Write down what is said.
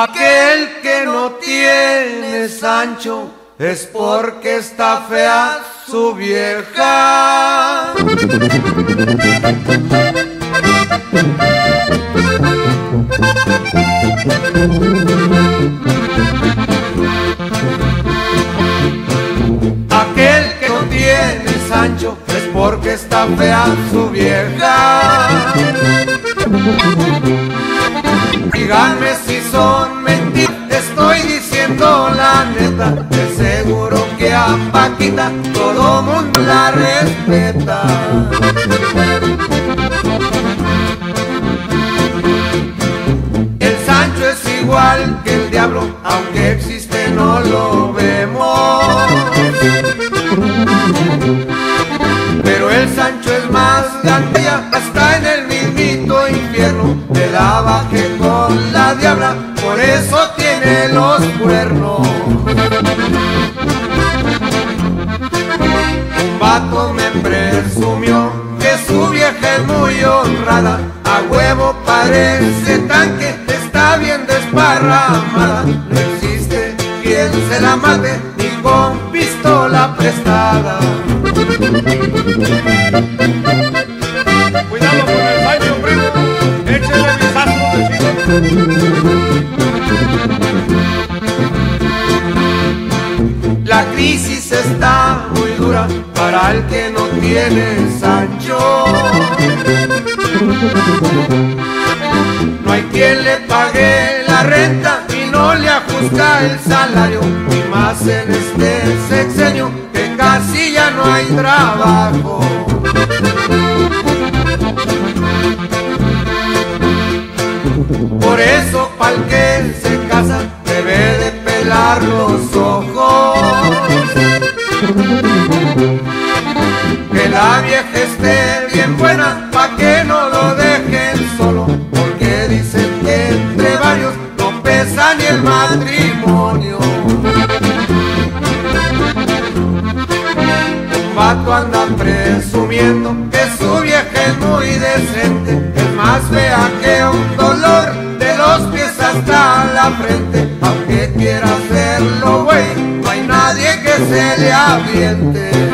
Aquel que no tiene Sancho es porque está fea su vieja. Aquel que no tiene Sancho es porque está fea su vieja. Díganme si son mentiras, estoy diciendo la neta. De seguro que a Paquita todo mundo la respeta. El Sancho es igual que el diablo, aunque existe no lo vemos. Pero el Sancho es más gandía, hasta en el mismito infierno. Me la bajé con la diabla, por eso tiene los cuernos. Un vato me presumió que su vieja es muy honrada. A huevo parece tanque, está bien desparramada. No existe quien se la mate, ni con pistola prestada. Cuidado con el Sancho, primo, échale mi. La crisis está muy dura para el que no tiene Sancho. No hay quien le pague la renta y no le ajusta el salario, y más en este sexenio que casi ya no hay trabajo. Por eso pa'l que se casa debe de pelar los ojos. Que la vieja esté bien buena pa' que no lo dejen solo, porque dicen que entre varios no pesa ni el matrimonio. Un vato anda presumiendo que su vieja es muy decente, es más fea que un dolor de los pies hasta la frente. Aunque quiera hacerlo güey, no hay nadie que se le aviente.